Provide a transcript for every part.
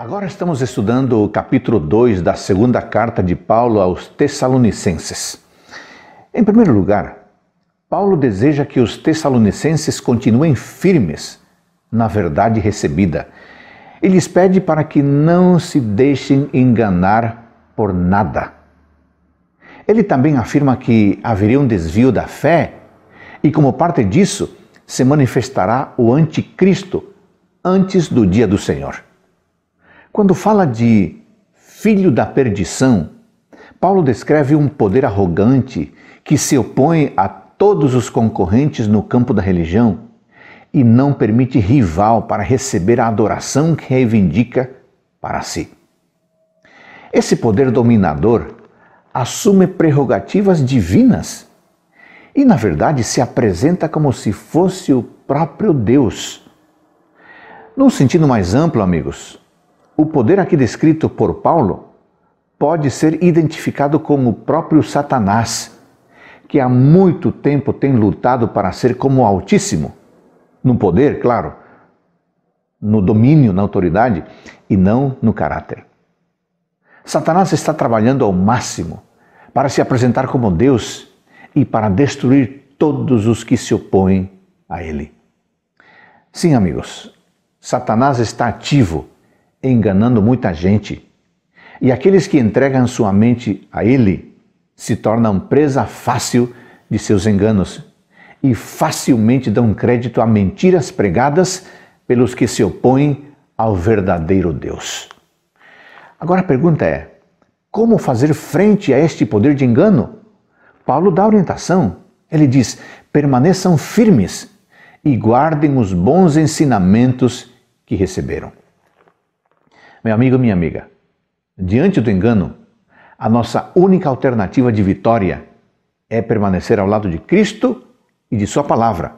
Agora estamos estudando o capítulo 2 da segunda carta de Paulo aos Tessalonicenses. Em primeiro lugar, Paulo deseja que os Tessalonicenses continuem firmes na verdade recebida. Ele lhes pede para que não se deixem enganar por nada. Ele também afirma que haveria um desvio da fé e, como parte disso, se manifestará o anticristo antes do dia do Senhor. Quando fala de filho da perdição, Paulo descreve um poder arrogante que se opõe a todos os concorrentes no campo da religião e não permite rival para receber a adoração que reivindica para si. Esse poder dominador assume prerrogativas divinas e, na verdade, se apresenta como se fosse o próprio Deus. Num sentido mais amplo, amigos, o poder aqui descrito por Paulo pode ser identificado como o próprio Satanás, que há muito tempo tem lutado para ser como o Altíssimo, no poder, claro, no domínio, na autoridade, e não no caráter. Satanás está trabalhando ao máximo para se apresentar como Deus e para destruir todos os que se opõem a ele. Sim, amigos, Satanás está ativo, enganando muita gente, e aqueles que entregam sua mente a ele se tornam presa fácil de seus enganos e facilmente dão crédito a mentiras pregadas pelos que se opõem ao verdadeiro Deus. Agora a pergunta é, como fazer frente a este poder de engano? Paulo dá orientação. Ele diz, permaneçam firmes e guardem os bons ensinamentos que receberam. Meu amigo, minha amiga, diante do engano, a nossa única alternativa de vitória é permanecer ao lado de Cristo e de sua palavra,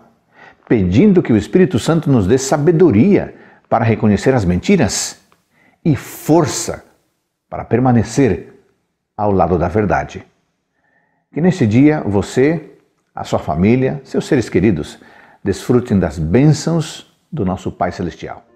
pedindo que o Espírito Santo nos dê sabedoria para reconhecer as mentiras e força para permanecer ao lado da verdade. Que nesse dia você, a sua família, seus seres queridos, desfrutem das bênçãos do nosso Pai Celestial.